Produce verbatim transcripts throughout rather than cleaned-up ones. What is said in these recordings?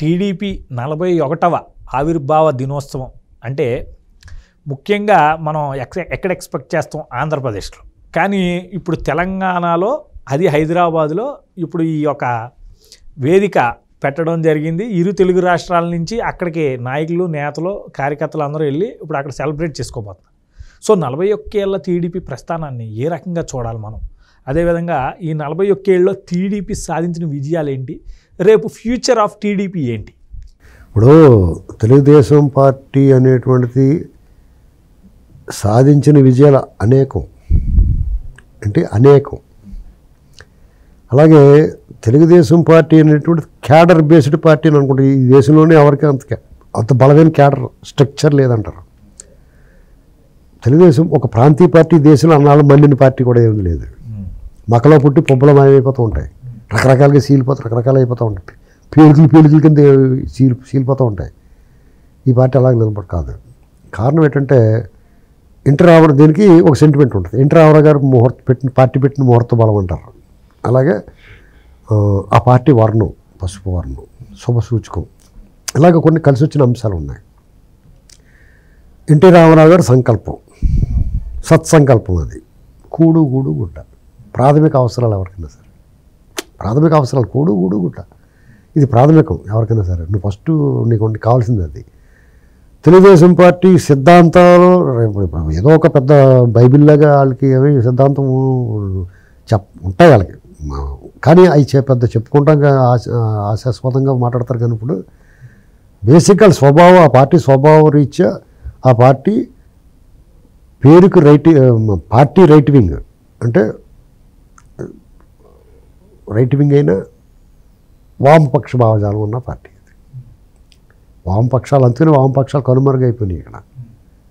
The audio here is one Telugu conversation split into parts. టీడీపీ నలభై ఒకటవ ఆవిర్భావ దినోత్సవం అంటే ముఖ్యంగా మనం ఎక్కడ ఎక్స్పెక్ట్ చేస్తాం ఆంధ్రప్రదేశ్లో, కానీ ఇప్పుడు తెలంగాణలో అది హైదరాబాదులో ఇప్పుడు ఈ యొక్క వేదిక పెట్టడం జరిగింది. ఇరు తెలుగు రాష్ట్రాల నుంచి అక్కడికి నాయకులు, నేతలు, కార్యకర్తలు అందరూ వెళ్ళి ఇప్పుడు అక్కడ సెలబ్రేట్ చేసుకోబోతున్నారు. సో నలభై ఒక్కేళ్ల టీడీపీ ప్రస్థానాన్ని ఏ రకంగా చూడాలి మనం, అదేవిధంగా ఈ నలభై ఒక్కేళ్ళలో టీడీపీ సాధించిన విజయాలు ఏంటి, రేపు ఫ్యూచర్ ఆఫ్ టీడీపీ ఏంటి? ఇప్పుడు తెలుగుదేశం పార్టీ అనేటువంటిది సాధించిన విజయాలు అనేకం అంటే అనేకం. అలాగే తెలుగుదేశం పార్టీ అనేటువంటి క్యాడర్ బేస్డ్ పార్టీ అని అనుకుంటారు. ఈ దేశంలోనే ఎవరికి అంత అంత బలమైన క్యాడర్ స్ట్రక్చర్ లేదంటారు. తెలుగుదేశం ఒక ప్రాంతీయ పార్టీ, దేశంలో అన్నాళ్ళు మళ్ళీ పార్టీ కూడా ఏమీ లేదు. మకలో పుట్టి పొబ్బల మాయమైపోతూ ఉంటాయి, రకరకాలుగా సీలిపోతూ రకరకాలు అయిపోతూ ఉంటాయి, పేలుకులు పేలుకుల కింద సీలి సీలిపోతూ ఉంటాయి. ఈ పార్టీ అలాగే నిలబడి కాదు. కారణం ఏంటంటే ఇంటర్ ఆవర, దీనికి ఒక సెంటిమెంట్ ఉంటుంది. ఇంటర్ ఆవర గారు ముహూర్త పెట్టిన పార్టీ పెట్టిన ముహూర్త బలం అంటారు. అలాగే ఆ పార్టీ వర్ణం, పసుపు వర్ణం, శుభ సూచకం, ఇలాగ కొన్ని కలిసి వచ్చిన అంశాలు ఉన్నాయి. ఎన్టీ రామారావు గారి సంకల్పం, సత్సంకల్పం, అది కూడు గూడు గుడ్డ, ప్రాథమిక అవసరాలు ఎవరికైనా సరే, ప్రాథమిక అవసరాలు కూడు గూడు గుడ్డ, ఇది ప్రాథమికం ఎవరికైనా సరే. నువ్వు ఫస్ట్ నీకు కావాల్సింది అది. తెలుగుదేశం పార్టీ సిద్ధాంతాలు ఏదో ఒక పెద్ద బైబిల్లాగా వాళ్ళకి అవి సిద్ధాంతం చెప్ ఉంటాయి వాళ్ళకి, కానీ అవి చే పెద్ద చెప్పుకుంటాం ఆశాస్పదంగా మాట్లాడతారు. కానీ ఇప్పుడు బేసికల్ స్వభావం, ఆ పార్టీ స్వభావం రీత్యా ఆ పార్టీ పేరుకు రైట్ పార్టీ రైట్ వింగ్ అంటే రైట్ వింగ్ అయిన వామపక్ష భావజాలం ఉన్న పార్టీ. వామపక్షాలు అంతేనే, వామపక్షాలు కనుమరుగైపోయినాయి. ఇక్కడ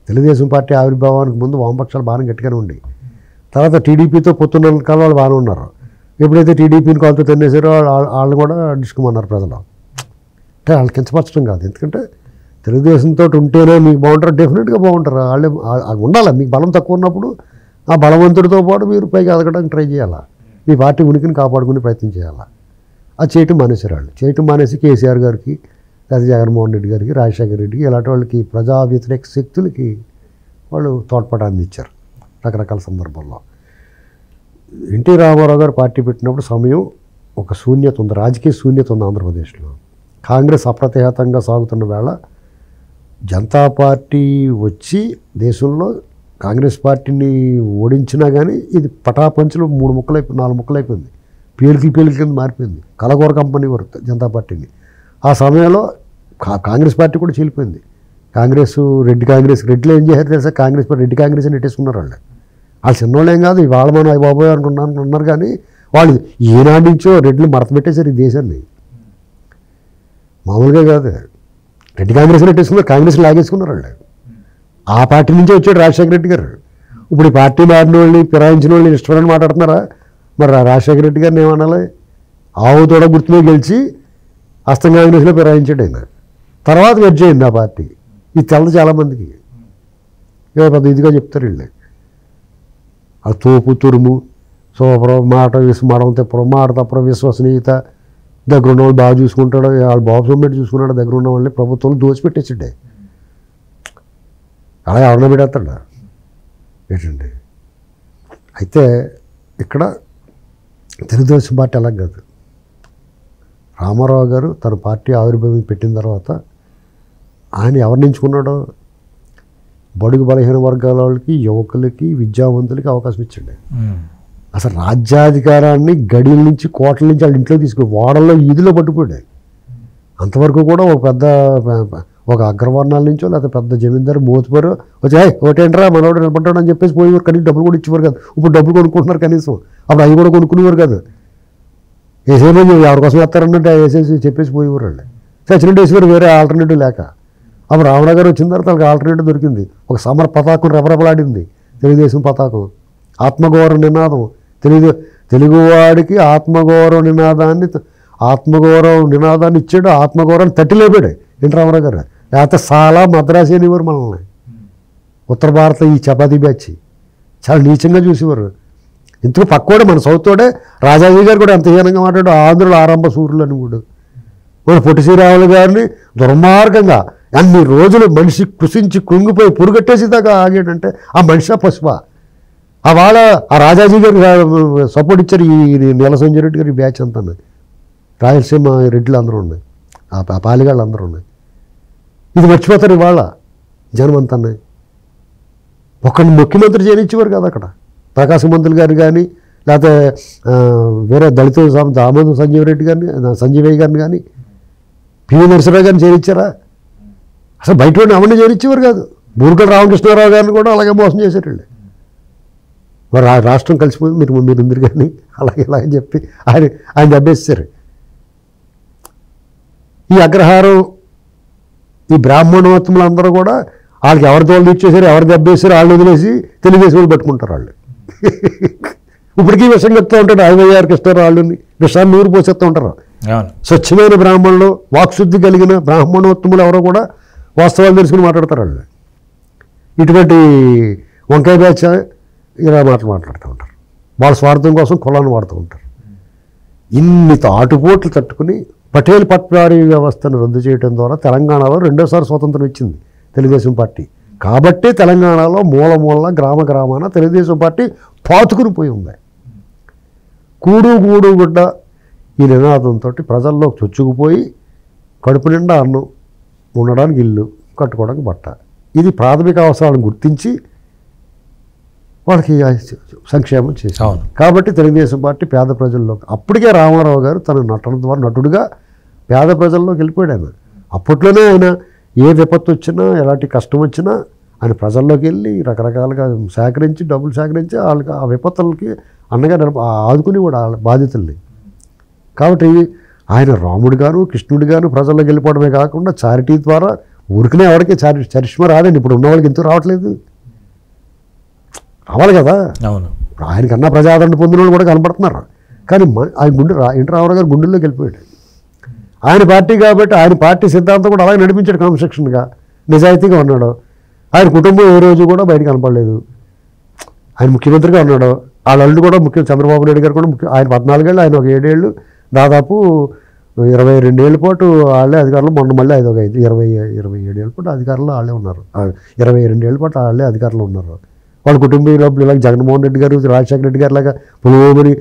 తెలుగుదేశం పార్టీ ఆవిర్భావానికి ముందు వామపక్షాలు బాగా గట్టిగానే ఉండి, తర్వాత టీడీపీతో పొత్తున్న కాలం వాళ్ళు బాగానే ఉన్నారు. ఎప్పుడైతే టీడీపీని కాలుతో తినేసారో వాళ్ళు కూడా డిస్కమన్నారు ప్రజలు. అంటే వాళ్ళు కించపరచడం కాదు, ఎందుకంటే తెలుగుదేశంతో ఉంటేనే మీకు బాగుంటారు, డెఫినెట్గా బాగుంటారు. వాళ్ళే ఉండాలి. మీకు బలం తక్కువ ఉన్నప్పుడు ఆ బలవంతుడితో పాటు మీరు పైకి ఎదగడానికి ట్రై చేయాలా, మీ పార్టీ ఉనికిని కాపాడుకునే ప్రయత్నం చేయాలా. అది చేయటం మానేశారు వాళ్ళు. చేయటం మానేసి కేసీఆర్ గారికి, అది జగన్మోహన్ రెడ్డి గారికి, రాజశేఖర రెడ్డికి, ఇలాంటి వాళ్ళకి ప్రజా వ్యతిరేక శక్తులకి వాళ్ళు తోడ్పాటు అందించారు రకరకాల సందర్భాల్లో. ఎన్టీ రామారావు గారు పార్టీ పెట్టినప్పుడు సమయం ఒక శూన్యత ఉంది, రాజకీయ శూన్యత ఉంది ఆంధ్రప్రదేశ్లో. కాంగ్రెస్ అప్రతిహతంగా సాగుతున్న వేళ జనతా పార్టీ వచ్చి దేశంలో కాంగ్రెస్ పార్టీని ఓడించినా కానీ ఇది పటాపంచులు మూడు ముక్కలు అయిపోయింది, నాలుగు ముక్కలు అయిపోయింది, పేలికి పేలికి కింద మారిపోయింది, కలగోర కంపెనీ వరకు జనతా పార్టీని. ఆ సమయంలో కాంగ్రెస్ పార్టీ కూడా చీలిపోయింది. కాంగ్రెస్ రెడ్డి కాంగ్రెస్ రెడ్డిలో ఏం చేశారు తెలుసా, కాంగ్రెస్ పార్టీ రెడ్డి కాంగ్రెస్ అని నెట్టేసుకున్నారు వాళ్ళు. వాళ్ళు చిన్నోళ్ళు ఏం కాదు, వాళ్ళ మనం అవి బాబోయ్ అనుకున్నాను అన్నారు, కానీ వాళ్ళు ఏనాటి నుంచో రెడ్లు మడత పెట్టేశారు ఈ దేశాన్ని. మామూలుగా కాదు, రెడ్డి కాంగ్రెస్ నెట్టేసుకున్నారు, కాంగ్రెస్ లాగేసుకున్నారు వాళ్ళు. ఆ పార్టీ నుంచే వచ్చాడు రాజశేఖర రెడ్డి గారు. ఇప్పుడు ఈ పార్టీ మారిన వాళ్ళని, ఫిరాయించిన వాళ్ళని ఇష్టపడని మాట్లాడుతున్నారా? మరి రాజశేఖర రెడ్డి గారిని ఏమనాలి? ఆవు తోడ గుర్తులో గెలిచి అస్తం కాంగ్రెస్లో ఫిరాయించాడు ఆయన. తర్వాత వెజ్జయింది ఆ పార్టీ. ఇది తెలదు చాలామందికి, ఇక పెద్ద ఇదిగా చెప్తారు వీళ్ళు. ఆ తోపు తురుము, సోపరం, మాట విశ్వ మాట తెప్పడం, మాట తప్పడం, విశ్వసనీయత, దగ్గర ఉన్న వాళ్ళు బాగా చూసుకుంటాడు, వాళ్ళు బాబు సొమ్మెట్టి చూసుకున్నాడు, దగ్గర ఉన్న వాళ్ళని ప్రభుత్వం దోచిపెట్టేసాడు. అలా ఎవరన్నా పెట్టేస్తాడా ఏంటండి? అయితే ఇక్కడ తెలుగుదేశం పార్టీ అలా కాదు. రామారావు గారు తన పార్టీ ఆవిర్భావం పెట్టిన తర్వాత ఆయన ఎవరిని ఎంచుకున్నాడో, బడుగు బలహీన వర్గాల వాళ్ళకి, యువకులకి, విద్యావంతులకి అవకాశం ఇచ్చండి. అసలు రాజ్యాధికారాన్ని గడిల నుంచి, కోటల నుంచి వాళ్ళ ఇంట్లో తీసుకు వాడల్లో ఈదిలో పట్టుకోండి. అంతవరకు కూడా ఒక పెద్ద ఒక అగ్రవర్ణాల నుంచో, లేకపోతే పెద్ద జమీందారు మోతుపోరు వచ్చి అయ్యి ఒకటేంట్రా మనోడు నిలబడ్డాడు అని చెప్పేసి పోయేవారు. కనీసం డబ్బులు కూడా ఇచ్చేవారు కాదు. ఇప్పుడు డబ్బులు కొనుక్కుంటున్నారు, కనీసం అప్పుడు అవి కూడా కొనుక్కునేవారు కాదు. వేసేమని ఎవరి కోసం వేస్తారన్నట్టు వేసేసి చెప్పేసి పోయేవారు వాళ్ళు. సచిన్ వేసేవారు, వేరే ఆల్టర్నేటివ్ లేక. అప్పుడు రామరావు గారు వచ్చిన తర్వాత వాళ్ళకి ఆల్టర్నేటివ్ దొరికింది. ఒక సమర పతాకం రెపరెపలాడింది తెలుగుదేశం పతాకం, ఆత్మగౌరవ నినాదం. తెలుగు తెలుగువాడికి ఆత్మగౌరవ నినాదాన్ని ఆత్మగౌరవ నినాదాన్ని ఇచ్చాడు, ఆత్మగౌరవాన్ని తట్టిలేపాడు ఎన్టీ రామారావు గారు. లేకపోతే చాలా మద్రాసు అనేవారు మనల్ని, ఉత్తర భారత ఈ చపాతీ బ్యాచ్ చాలా నీచంగా చూసేవారు. ఇంతకు పక్కోడే మన సౌత్ తోడే రాజాజీ గారు కూడా అంత హీనంగా మాట్లాడు, ఆంధ్రులు ఆరంభ సూర్యులు అని కూడా మన పొట్టి శ్రీరాములు గారిని దుర్మార్గంగా అన్ని రోజులు మనిషి కృషించి కుంగిపోయి పురుగట్టేసేదాకా ఆగాడంటే ఆ మనిషి పశువా? ఆ వాళ్ళ ఆ రాజాజీ గారు సపోర్ట్ ఇచ్చారు ఈ నీలసంజయ్ రెడ్డి గారి బ్యాచ్ అంతా, రాయలసీమ రెడ్డిలు అందరూ ఉన్నాయి, ఆ పాలిగాళ్ళు అందరూ ఉన్నాయి. ఇది మర్చిపోతారు ఇవాళ జనం అంతా. ఒకరిని ముఖ్యమంత్రి చేయనిచ్చేవారు కదా అక్కడ, ప్రకాశం మంత్రులు గారు కానీ లేకపోతే వేరే దళిత దామోదర్ సంజీవ్ రెడ్డి గారిని సంజీవయ్య గారిని కానీ పివి నరసరావు గారిని చేరించారా? అసలు బయట అవన్నీ చేరించేవారు కాదు. బూర్కల రామకృష్ణారావు గారిని కూడా అలాగే మోసం చేసేటండి. మరి రాష్ట్రం కలిసిపోయి మీరు మీరుందరు కానీ అలాగే ఇలాగే చెప్పి ఆయన ఆయన దెబ్బేస్తారు. ఈ అగ్రహారం ఈ బ్రాహ్మణోత్తములు అందరూ కూడా వాళ్ళకి ఎవరి తోలు తెచ్చేసారు, ఎవరు దెబ్బేసారు, వాళ్ళు వదిలేసి తెలుగుదేశం వాళ్ళు పట్టుకుంటారు. వాళ్ళు ఇప్పటికీ విషం చెప్తూ ఉంటారు, ఐవైఆర్ కృష్ణారావు వాళ్ళని విషాన్ని నూరు పోసేస్తూ ఉంటారు. స్వచ్ఛమైన బ్రాహ్మణులు, వాక్శుద్ధి కలిగిన బ్రాహ్మణోత్తములు ఎవరో కూడా వాస్తవాలు తెలుసుకుని మాట్లాడతారు. వాళ్ళు ఇటువంటి వంకాయ బ్యాచ్ ఇలా మాటలు మాట్లాడుతూ ఉంటారు, వాళ్ళ స్వార్థం కోసం కులాన్ని వాడుతూ ఉంటారు. ఇన్ని ఆటుపోట్లు తట్టుకుని పటేల్ పట్వారీ వ్యవస్థను రద్దు చేయడం ద్వారా తెలంగాణలో రెండోసారి స్వతంత్రం ఇచ్చింది తెలుగుదేశం పార్టీ. కాబట్టి తెలంగాణలో మూల మూలన గ్రామ గ్రామాన తెలుగుదేశం పార్టీ పాతుకుని పోయి ఉంది. కూడు గూడు గుడ్డ ఈ నినాదంతో ప్రజల్లో చొచ్చుకుపోయి కడుపు నిండా అన్నం, ఉండడానికి ఇల్లు, కట్టుకోవడానికి బట్ట, ఇది ప్రాథమిక అవసరాలను గుర్తించి వాళ్ళకి సంక్షేమం చేశారు. కాబట్టి తెలుగుదేశం పార్టీ పేద ప్రజల్లో, అప్పటికే రామారావు గారు తన నటన ద్వారా నటుడుగా పేద ప్రజల్లోకి వెళ్ళిపోయాడు. ఆయన అప్పట్లోనే ఆయన ఏ విపత్తు వచ్చినా ఎలాంటి కష్టం వచ్చినా ఆయన ప్రజల్లోకి వెళ్ళి రకరకాలుగా సేకరించి డబ్బులు సేకరించి వాళ్ళకి ఆ విపత్తులకి అన్నగా ఆదుకుని కూడా వాళ్ళ బాధితుల్ని. కాబట్టి ఆయన రాముడు గాను కృష్ణుడు గాను ప్రజల్లోకి వెళ్ళిపోవడమే కాకుండా చారిటీ ద్వారా ఊరికినే ఎవరికి చారి చరిష్మ రాదండి. ఇప్పుడు ఉన్న వాళ్ళకి ఎందుకు రావట్లేదు? రావాలి కదా. అవును, ఆయనకన్నా ప్రజాదరణ పొందిన వాళ్ళు కూడా కనపడుతున్నారు. కానీ ఆయన గుండె ఎన్టీ రామారావు గారు గుండెల్లోకి వెళ్ళిపోయాడు. ఆయన పార్టీ కాబట్టి ఆయన పార్టీ సిద్ధాంతం కూడా అలాగే నడిపించాడు, క్రమశిక్షణగా నిజాయితీగా ఉన్నాడు. ఆయన కుటుంబం ఏ రోజు కూడా బయట కనపడలేదు. ఆయన ముఖ్యమంత్రిగా ఉన్నాడు. వాళ్ళ అల్లుడు కూడా ముఖ్యం, చంద్రబాబు నాయుడు గారు కూడా ముఖ్యం. ఆయన పద్నాలుగేళ్ళు, ఆయన ఒక ఏడేళ్ళు, దాదాపు ఇరవై రెండేళ్ల పాటు వాళ్ళే అధికారులు. మొన్న మళ్ళీ ఐదు ఒక ఐదు ఇరవై ఇరవై ఏడేళ్ళ పాటు అధికారులు వాళ్ళే ఉన్నారు. ఇరవై రెండేళ్ల పాటు వాళ్ళే అధికారులు ఉన్నారు. వాళ్ళ కుటుంబ సభ్యులు ఇలాగ జగన్మోహన్ రెడ్డి గారు, రాజశేఖర రెడ్డి గారు లాగా పులివేమని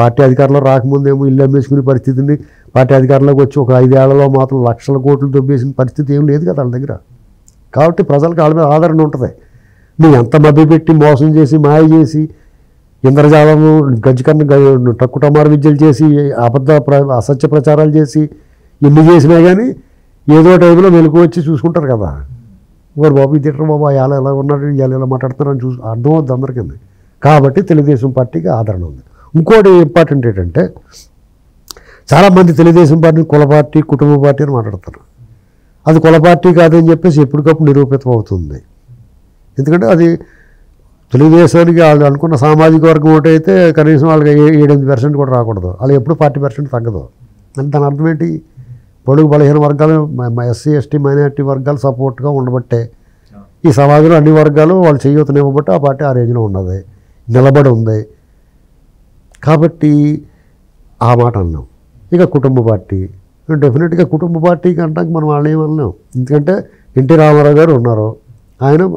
పార్టీ అధికారంలో రాకముందేమో ఇల్లు అమ్మేసుకునే పరిస్థితిని, పార్టీ అధికారంలోకి వచ్చి ఒక ఐదేళ్లలో మాత్రం లక్షల కోట్లు దొబ్బేసిన పరిస్థితి ఏం లేదు కదా వాళ్ళ దగ్గర. కాబట్టి ప్రజలకు వాళ్ళ మీద ఆదరణ ఉంటుంది. నువ్వు ఎంత మభ్యపెట్టి మోసం చేసి మాయ చేసి ఇంద్రజాలం గజ్జకన్న టక్కు టమారు విద్యలు చేసి అబద్ధ ప్ర అసత్య ప్రచారాలు చేసి ఎన్ని చేసినా కానీ ఏదో టైంలో వెలుగు వచ్చి చూసుకుంటారు కదా. వారు బాబు ఈ తిట్టరు, బాబు ఇలా ఎలా ఉన్నాడు, ఇలా ఎలా మాట్లాడుతున్నారని చూసి అర్థం అవుద్ది అందరికీ. కాబట్టి తెలుగుదేశం పార్టీకి ఆదరణ ఉంది. ఇంకోటి ఇంపార్టెంట్ ఏంటంటే, చాలామంది తెలుగుదేశం పార్టీని కుల పార్టీ, కుటుంబ పార్టీ అని మాట్లాడుతున్నారు. అది కుల పార్టీ కాదని చెప్పేసి ఎప్పటికప్పుడు నిరూపితం అవుతుంది. ఎందుకంటే అది తెలుగుదేశానికి వాళ్ళు అనుకున్న సామాజిక వర్గం ఒకటి అయితే కనీసం వాళ్ళకి ఏడెనిమిది పర్సెంట్ కూడా రాకూడదు, వాళ్ళు ఎప్పుడు ఫార్టీ పర్సెంట్ తగ్గదు. అంటే దాని అర్థం ఏంటి? పొడుగు బలహీన వర్గాలు, ఎస్సీ ఎస్టీ మైనారిటీ వర్గాలు సపోర్ట్గా ఉండబట్టే ఈ సమాజంలో అన్ని వర్గాలు వాళ్ళు చేయొతనివ్వబట్టి ఆ పార్టీ ఆ రేంజ్లో ఉన్నది, నిలబడి ఉంది. కాబట్టి ఆ మాట అన్నాం. ఇక కుటుంబ పార్టీ, డెఫినెట్గా కుటుంబ పార్టీకి అంటాక మనం వాళ్ళు ఏమన్నాం, ఎందుకంటే ఎన్టీ రామారావు గారు ఉన్నారు. ఆయన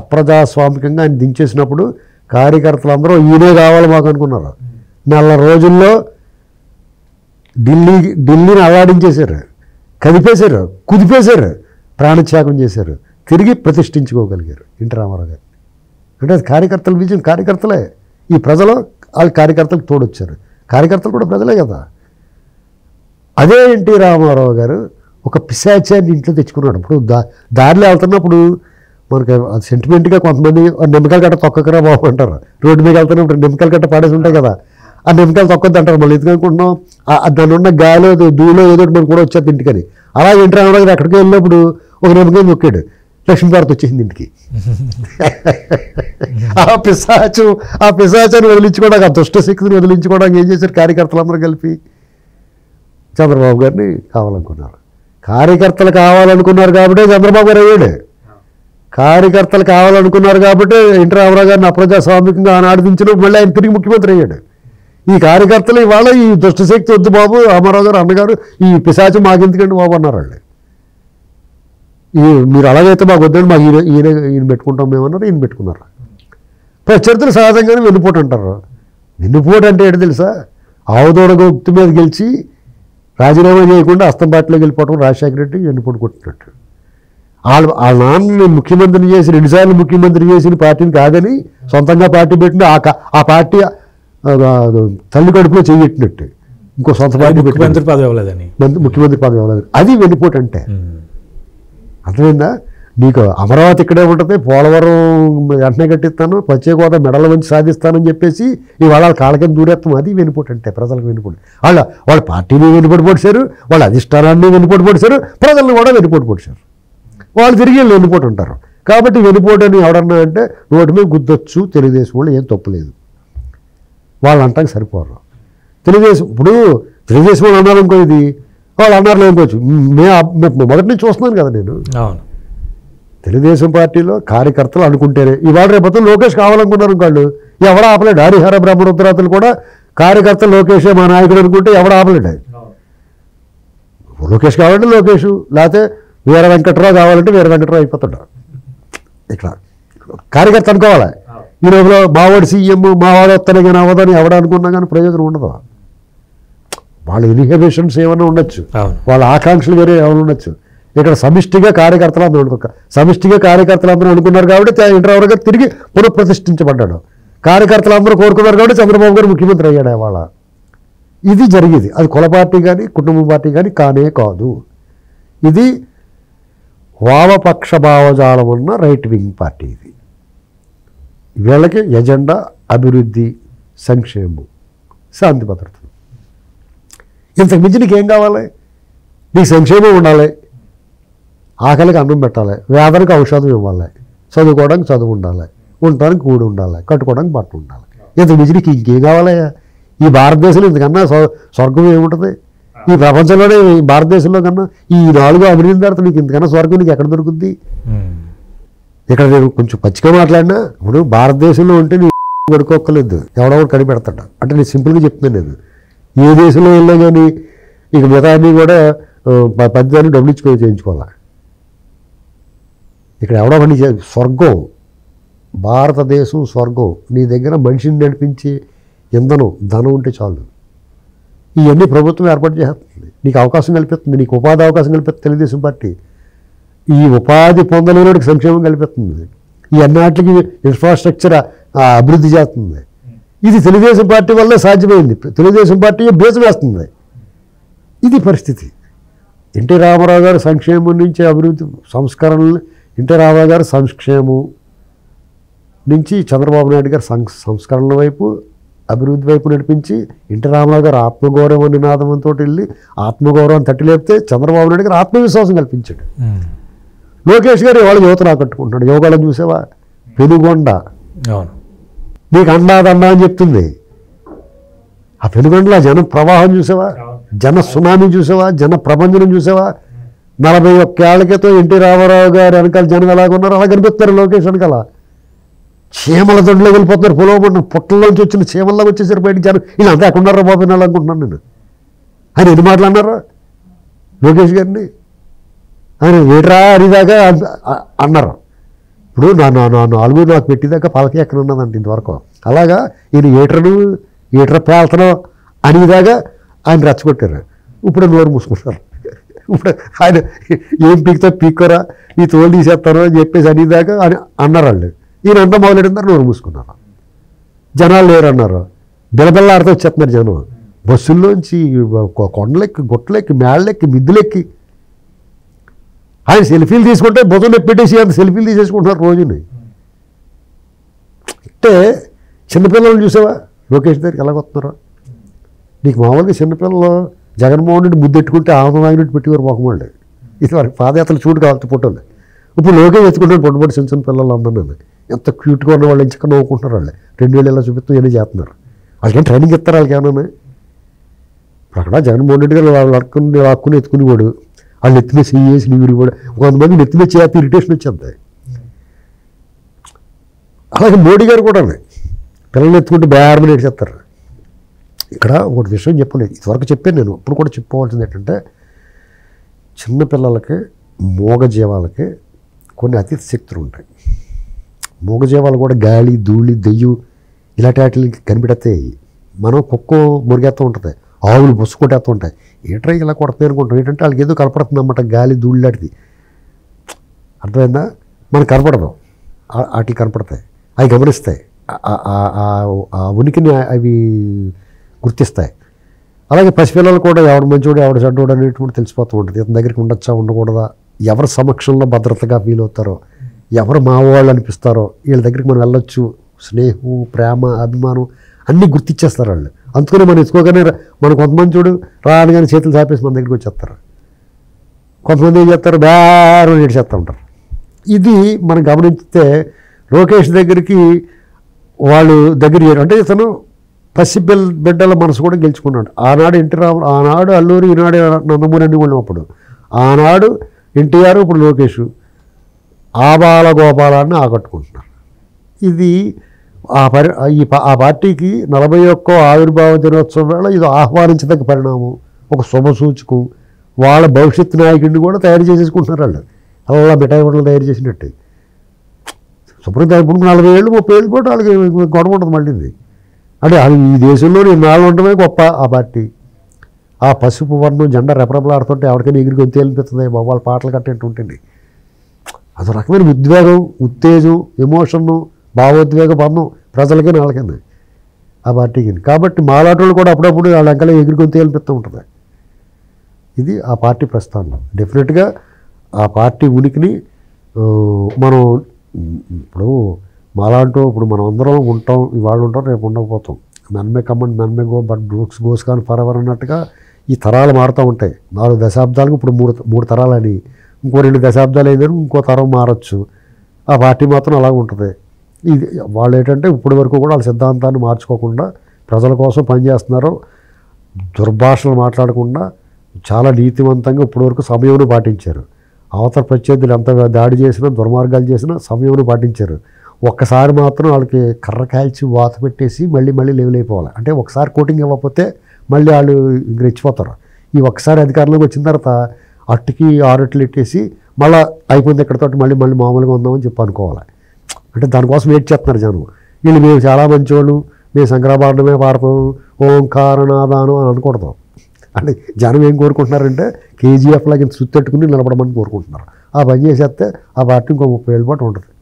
అప్రజాస్వామికంగా ఆయన దించేసినప్పుడు కార్యకర్తలందరూ ఈయనే కావాలి మాకు అనుకున్నారు. నెల రోజుల్లో ఢిల్లీ ఢిల్లీని అవాడించేశారు, కదిపేశారు, కుదిపేశారు, ప్రాణత్యాగం చేశారు. తిరిగి ప్రతిష్ఠించుకోగలిగారు ఎన్టీ రామారావు గారు. అంటే అది కార్యకర్తల విజయం. కార్యకర్తలే ఈ ప్రజలు, వాళ్ళు కార్యకర్తలకు తోడొచ్చారు. కార్యకర్తలు కూడా ప్రజలే కదా. అదే ఎన్టీ రామారావు గారు ఒక పిశాచాన్ని ఇంట్లో తెచ్చుకున్నాడు. ఇప్పుడు దా దారిలో వెళ్తున్నప్పుడు మనకి సెంటిమెంట్గా కొంతమంది నిమ్మకాయలు గట్ట తొక్కకరా బాబు అంటారు. రోడ్డు మీద వెళ్తున్నప్పుడు నిమ్మకాయలు గట్ట పాడేసి ఉంటాయి కదా, ఆ నిమ్మకాయలు తొక్కొద్దు అంటారు. మళ్ళీ ఎందుకనుకుంటున్నాం, దాని ఉన్న గాలి దూలో ఏదో మనకు కూడా వచ్చేది ఇంటికని. అలా ఎన్టీ రామారావు గారు అక్కడికి వెళ్ళినప్పుడు ఒక నిమ్మకాయ నొక్కాడు, లక్ష్మీభారతి వచ్చేసింది ఇంటికి. ఆ పిశాచం ఆ పిశాచాన్ని వదిలించుకోవడానికి, ఆ దుష్ట శక్తిని వదిలించుకోవడానికి ఏం చేశారు కార్యకర్తలందరూ కలిపి? చంద్రబాబు గారిని కావాలనుకున్నారు. కార్యకర్తలు కావాలనుకున్నారు కాబట్టి చంద్రబాబు గారు అయ్యాడు. కార్యకర్తలు కావాలనుకున్నారు కాబట్టి ఎన్టీ రామారావు గారిని అప్రజాస్వామికంగా ఆనాడిదించినప్పుడు మళ్ళీ ఆయన తిరిగి ముఖ్యమంత్రి అయ్యాడు. ఈ కార్యకర్తలు ఇవాళ ఈ దుష్టశక్తి వద్దు బాబు రామారావు గారు అన్నగారు ఈ పిశాచం మాకెందుకండి బాబు అన్నారు వాళ్ళు. ఈ మీరు అలాగైతే మాకు వద్దండి మాకు ఈయన ఈయన ఈయన పెట్టుకుంటాం మేమన్నారు ఈయన పెట్టుకున్నారు. చరిత్ర సహజంగానే వెన్నుపోటు అంటారు. వెన్నుపోటు అంటే ఏంటో తెలుసా? ఆవుదోడ గుర్తు మీద గెలిచి రాజీనామా చేయకుండా అస్తం పార్టీలోకి వెళ్ళిపోవడం రాజశేఖర రెడ్డి వెన్నుపోటు కొట్టినట్టు. వాళ్ళ వాళ్ళ నాన్నని ముఖ్యమంత్రిని చేసి రెండుసార్లు ముఖ్యమంత్రి చేసిన పార్టీని కాదని సొంతంగా పార్టీ పెట్టిన ఆ ఆ పార్టీ తల్లి కడుపులో చేయట్టినట్టు ఇంకో సొంత పార్టీ ముఖ్యమంత్రి పదవి అవ్వలేదని ముఖ్యమంత్రి పదవి అవ్వలేదని అది వెన్నుపోటు అంటే అర్థమైందా నీకు? అమరావతి ఇక్కడే ఉంటుంది, పోలవరం వెంటనే కట్టిస్తాను, ప్రత్యేక హోదా మెడల వంచి సాధిస్తానని చెప్పేసి ఈ వాళ్ళ కాళ్ళకి దూరేస్తాం. అది వెనుపోటు అంటే ప్రజలకు వెనుపోటు. వాళ్ళ వాళ్ళ పార్టీని వెనుపోటు పొడిచారు, వాళ్ళ అధిష్టానాన్ని వెనుపోటు పొడిచారు, ప్రజలను కూడా వెనుపోటు పొడిచారు. వాళ్ళు తిరిగి వీళ్ళు వెనుపోటు ఉంటారు. కాబట్టి వెనుపోటు అని ఎవడన్నా అంటే నోటి మీద గుద్దొచ్చు తెలుగుదేశం వాళ్ళు, ఏం తప్పులేదు. వాళ్ళు అంటానికి సరిపోరు. తెలుగుదేశం ఇప్పుడు తెలుగుదేశం వాళ్ళు అన్నారనుకో, ఇది వాళ్ళు అన్నారని అనుకోవచ్చు. మే మొదటి నుంచి చూస్తున్నాను కదా నేను, తెలుగుదేశం పార్టీలో కార్యకర్తలు అనుకుంటేనే ఇవాళ రేపొద్దు లోకేష్ కావాలనుకున్నారు వాళ్ళు, ఎవడ ఆపలేడు. హరిహర బ్రహ్మరుద్రాతలు కూడా కార్యకర్తలు లోకేషే మా నాయకుడు అనుకుంటే ఎవడ ఆపలేడు. లోకేష్ కావాలంటే లోకేష్, లేకపోతే వీర వెంకట్రావు కావాలంటే వీర వెంకట్రావు అయిపోతుంటారు. ఇక్కడ కార్యకర్త అనుకోవాలి. ఈ రోజులో మావాడు సీఎం మావాడు వస్తానే అవ్వదని ఎవడ అనుకున్నా కానీ ప్రయోజనం ఉండదు. వాళ్ళ ఇన్హిబిషన్స్ ఏమైనా ఉండొచ్చు, వాళ్ళ ఆకాంక్షలు వేరే ఏమైనా ఉండొచ్చు. ఇక్కడ సమిష్టిగా కార్యకర్తలు అందరూ అనుకో సమిష్టిగా కార్యకర్తలు అందరూ అనుకున్నారు కాబట్టి ఇంటర్వర్ గారు తిరిగి పునఃప్రతిష్ఠించబడ్డాడు. కార్యకర్తలు అందరూ కోరుకున్నారు కాబట్టి చంద్రబాబు గారు ముఖ్యమంత్రి అయ్యాడు. ఇవాళ ఇది జరిగేది. అది కుల పార్టీ కానీ కుటుంబ పార్టీ కానీ కానే కాదు. ఇది వామపక్ష భావజాలం ఉన్న రైట్ వింగ్ పార్టీ. ఇది వీళ్ళకి ఎజెండా అభివృద్ధి, సంక్షేమం, శాంతి భద్రతలు. ఇంతకు మించి నీకేం కావాలి? నీకు సంక్షేమం ఉండాలి, ఆకలికి అన్నం పెట్టాలి, వ్యాధులకు ఔషధం ఇవ్వాలి, చదువుకోవడానికి చదువు ఉండాలి, ఉండటానికి కూడి ఉండాలి, కట్టుకోవడానికి బట్ట ఉండాలి. ఇంతకు మించి నీకు ఇంకేం కావాలయ్యా? ఈ భారతదేశంలో ఇంతకన్నా స్వర్గం ఏముంటుంది? ఈ ప్రపంచంలోనే భారతదేశంలో కన్నా ఈ నాలుగో అభివృద్ధి తర్వాత నీకు ఇంతకన్నా స్వర్గం నీకు ఎక్కడ దొరుకుద్ది? ఇక్కడ నేను కొంచెం పచ్చిగా మాట్లాడినా ఇప్పుడు భారతదేశంలో ఉంటే నువ్వు కొడుకోక్కర్లేదు, ఎవడో ఒకటి కనిపెడతాడు. అంటే నేను సింపుల్గా చెప్తున్నాను. నేను ఏ దేశంలో వెళ్ళినా కానీ ఇక మిగతా అన్నీ కూడా పద్దెనిమిది డబ్బులు ఇచ్చుకొని చేయించుకోవాలి. ఇక్కడ ఎవడో పని స్వర్గం భారతదేశం స్వర్గం. నీ దగ్గర మనిషిని నడిపించి ఇంధనం ధనం ఉంటే చాలు. ఇవన్నీ ప్రభుత్వం ఏర్పాటు చేస్తుంది, నీకు అవకాశం కల్పిస్తుంది, నీకు ఉపాధి అవకాశం కల్పిస్తుంది తెలుగుదేశం పార్టీ. ఈ ఉపాధి పొందలేని సంక్షేమం కల్పిస్తుంది, ఈ అన్నిటికి ఇన్ఫ్రాస్ట్రక్చర్ అభివృద్ధి చేస్తుంది. ఇది తెలుగుదేశం పార్టీ వల్లే సాధ్యమైంది, తెలుగుదేశం పార్టీ బేస్ వేస్తుంది. ఇది పరిస్థితి. ఎన్టీ రామారావు గారు సంక్షేమం నుంచి అభివృద్ధి సంస్కరణలు, ఎన్టీ రామారావు గారు సంక్షేమం నుంచి చంద్రబాబు నాయుడు గారు సం సంస్కరణల వైపు అభివృద్ధి వైపు నడిపించి, ఎన్టీ రామారావు గారు ఆత్మగౌరవం నినాదంతో వెళ్ళి ఆత్మగౌరవం తట్టి లేపితే చంద్రబాబు నాయుడు గారు ఆత్మవిశ్వాసం కల్పించాడు. లోకేష్ గారు ఇవాళ యువతను ఆకట్టుకుంటున్నాడు. యోగాలను చూసేవా, పెనుగొండ నీకు అండాదన్నా అని చెప్తుంది. ఆ పెనుగొండలో జన ప్రవాహం చూసావా, జన సునామీ చూసావా, జన ప్రపంచం చూసావా? నలభై ఒక్క ఏళ్ళకితో ఎన్టీ రామారావు గారు వెనకాల జనం ఎలాగున్నారు అలా కనిపిస్తారు లోకేష్ వెనకాల. చీమల దొడ్లో వెళ్ళిపోతున్నారు, పొలవబడిన పుట్టల్లోంచి వచ్చిన చీమల్లోకి వచ్చేసరి బయట జనం ఇలా అంతా ఎక్కడ ఉన్నారో బాబు వినాలి అనుకుంటున్నాను నేను. ఆయన ఎన్ని మాటలు అన్నారా లోకేష్ గారిని? ఆయన ఏట్రా అనిదాకా అన్నారు. ఇప్పుడు నా నా నాలుగు నాకు పెట్టేదాకా పలక ఎక్కడ ఉన్నదండి ఇంతవరకు. అలాగా ఈయన ఏటరను ఏటర పేల్తను అనేదాకా ఆయన రెచ్చగొట్టారు. ఇప్పుడు నోరు మూసుకుంటారు. ఇప్పుడు ఆయన ఏం పీక్తో పీక్కోరా ఈ తోలు తీసేస్తారో అని చెప్పేసి అనేదాకా అని అన్నారు వాళ్ళు. ఈయన అంతా మొదలెట్టిందారు, నోరు మూసుకున్నారు. జనాలు లేరన్నారు, బిలబిల్లాడితో వచ్చేస్తున్నారు జనం బస్సుల్లోంచి, కొండలెక్కి గుట్టలెక్కి మేళ్ళెక్కి మిద్దులెక్కి. ఆయన సెల్ఫీలు తీసుకుంటే బొత్తం పెట్టేసి అంత సెల్ఫీలు తీసేసుకుంటున్నారు రోజుని. అంటే చిన్నపిల్లలు చూసావా లోకేష్ దగ్గరికి ఎలాగొస్తున్నారా? నీకు మామూలుగా చిన్నపిల్లలు జగన్మోహన్ రెడ్డి ముద్దెట్టుకుంటే ఆనందనాగినట్టు పెట్టేవారు మొహమాళ్ళు. ఇది వారికి పాదయాత్రలు చూడు కావాలి ఫోటోలు. ఇప్పుడు లోకేష్ ఎత్తుకుంటారు పొట్టు పొట్టు చిన్న చిన్న పిల్లలు అందరూ ఎంత క్యూట్గా ఉన్న వాళ్ళు ఎంచక్క నవ్వుకుంటున్నారు. వాళ్ళు రెండు వేలు ఇలా చూపిస్తూ ఏమీ చేస్తున్నారు. వాళ్ళకేం ట్రైనింగ్ ఇస్తారు వాళ్ళకి ఏమైనా? ఇప్పుడు అక్కడ జగన్మోహన్ రెడ్డి గారు వాళ్ళు అడుక్కుని వాక్కుని ఎత్తుకుని వాడు వాళ్ళు నెత్తిమే చేసి నీరు కూడా కొంతమంది నెత్తిమే చేస్తే ఇరిటేషన్ వచ్చేది. అలాగే మోడీ గారు కూడా పిల్లలు ఎత్తుకుంటే బేరమని ఏడ్చేస్తారు. ఇక్కడ ఒక విషయం చెప్పలేదు, ఇంతవరకు చెప్పాను నేను, ఇప్పుడు కూడా చెప్పుకోవాల్సింది ఏంటంటే చిన్నపిల్లలకి మోగజీవాలకి కొన్ని అతిథి శక్తులు ఉంటాయి. మోగజీవాలు కూడా గాలి ధూళి దెయ్యం ఇలాంటి వాటిని కనిపెడతాయి. మనం కుక్క మురిగేస్తూ ఉంటుంది, ఆవులు బొస్సు కొట్టేస్తూ ఉంటాయి, ఏట్రై ఇలా కొడతాయి అనుకుంటాం. ఏంటంటే వాళ్ళకి ఏదో కనపడుతుంది అన్నమాట, గాలి ధూళి లాంటిది. అర్థమైందా? మనకు కనపడదు, వాటికి కనపడతాయి, అవి గమనిస్తాయి, ఉనికిని అవి గుర్తిస్తాయి. అలాగే పసిపిల్లలు కూడా ఎవడు మంచివాడు ఎవడు చెడ్డోడు అనేటువంటి తెలిసిపోతూ ఉంటుంది. ఇతని దగ్గరికి ఉండొచ్చా ఉండకూడదా, ఎవరి సమక్షంలో భద్రతగా ఫీల్ అవుతారో, ఎవరు మావాళ్ళు అనిపిస్తారో, వీళ్ళ దగ్గరికి మనం వెళ్ళొచ్చు, స్నేహం ప్రేమ అభిమానం అన్నీ గుర్తిచ్చేస్తారు వాళ్ళు. అందుకని మనం ఎత్తుకోగానే మన కొంతమంది చూడు రాను కానీ చేతులు చాపేసి మన దగ్గరికి వచ్చేస్తారు. కొంతమంది ఏం చేస్తారు, బేరు ఏడు చేస్తూ ఉంటారు. ఇది మనం గమనిస్తే లోకేష్ దగ్గరికి వాళ్ళు దగ్గర అంటే ఇతను పసి బిల్ బిడ్డల మనసు కూడా గెలుచుకున్నాడు. ఆనాడు ఎన్టీ రావు, ఆనాడు అల్లూరి, ఈనాడు నందమూరి అన్ని కూడా. అప్పుడు ఆనాడు ఎన్టీఆర్, ఇప్పుడు లోకేష్ ఆబాల గోపాలాన్ని ఆకట్టుకుంటున్నారు. ఇది ఆ పరి ఈ ఆ పార్టీకి నలభై ఒక్క ఆవిర్భావ దినోత్సవం వేళ ఇది ఆహ్వానించదగ్గ పరిణామం, ఒక శుభ సూచకం. వాళ్ళ భవిష్యత్ నాయకుడిని కూడా తయారు చేసేసుకుంటున్నారు వాళ్ళు, అలా మిఠాయి వంటలు తయారు చేసినట్టు. శుభ్రం ఇప్పుడు నలభై ఏళ్ళు ముప్పై ఏళ్ళు కూడా వాళ్ళకి గొడవ ఉంటుంది మళ్ళీ. అంటే అది ఈ దేశంలో నాలుగు ఉండమే గొప్ప ఆ పార్టీ. ఆ పసుపు వర్ణం జెండా రెపరెపలాడుతుంటే ఎవరికైనా ఎగిరి గొంతు వెళ్ళిపోతుంది, వాళ్ళ పాటలు కట్టేటుంటుంది. అదో రకమైన ఉద్వేగం, ఉత్తేజం, ఎమోషన్ను భావోద్వేగ బంధం ప్రజలకి వాళ్ళకైనా ఆ పార్టీకి. కాబట్టి మాలాటోళ్ళు కూడా అప్పుడప్పుడు వాళ్ళ అంకలో ఎగిరి గొంతు వెళ్ళిపోతూ ఉంటుంది. ఇది ఆ పార్టీ ప్రస్థానం. డెఫినెట్గా ఆ పార్టీ ఉనికిని మనం ఇప్పుడు మాలాంటూ ఇప్పుడు మనం అందరం ఉంటాం, ఇవాళ ఉంటాం, రేపు ఉండకపోతాం. నన్మే command నన్మే go but brooks goes కానీ ఫర్ ఎవర్ అన్నట్టుగా ఈ తరాలు మారుతూ ఉంటాయి. నాలుగు దశాబ్దాలకు ఇప్పుడు మూడు మూడు తరాలని, ఇంకో రెండు దశాబ్దాలు అయిందని ఇంకో తరం మారచ్చు. ఆ పార్టీ మాత్రం అలాగే ఉంటుంది. ఇది వాళ్ళు ఏంటంటే ఇప్పటి వరకు కూడా వాళ్ళ సిద్ధాంతాన్ని మార్చుకోకుండా ప్రజల కోసం పనిచేస్తున్నారు. దుర్భాషలు మాట్లాడకుండా చాలా నీతివంతంగా ఇప్పటివరకు సమయంలో పాటించారు. అవతర ప్రత్యర్థులు ఎంత దాడి చేసినా దుర్మార్గాలు చేసినా సమయంలో పాటించారు. ఒక్కసారి మాత్రం వాళ్ళకి కర్ర కాల్చి వాత పెట్టేసి మళ్ళీ మళ్ళీ లెవెల్ అయిపోవాలి. అంటే ఒకసారి కోటింగ్ ఇవ్వకపోతే మళ్ళీ వాళ్ళు రెచ్చిపోతారు. ఈ ఒక్కసారి అధికారంలోకి వచ్చిన తర్వాత అట్టుకి ఆరట్లు ఎట్టేసి మళ్ళీ అయిపోయింది ఇక్కడితో మళ్ళీ మళ్ళీ మామూలుగా ఉందామని చెప్పి అనుకోవాలి. అంటే దానికోసం వెయిట్ చేస్తున్నారు జనం. వీళ్ళు మేము చాలా మంచివాళ్ళు, మేము శంకరాభరణమే పాడతాం, ఓంకారనాదానం అని అనుకూడదు. అంటే జనం ఏం కోరుకుంటున్నారంటే కేజీఎఫ్ లాగా ఇంత సుత్తట్టుకుని నిలబడమని కోరుకుంటున్నారు. ఆ పని చేసేస్తే ఆ పార్టీ ఇంకో ముప్పై ఏళ్ళ పాటు ఉంటుంది.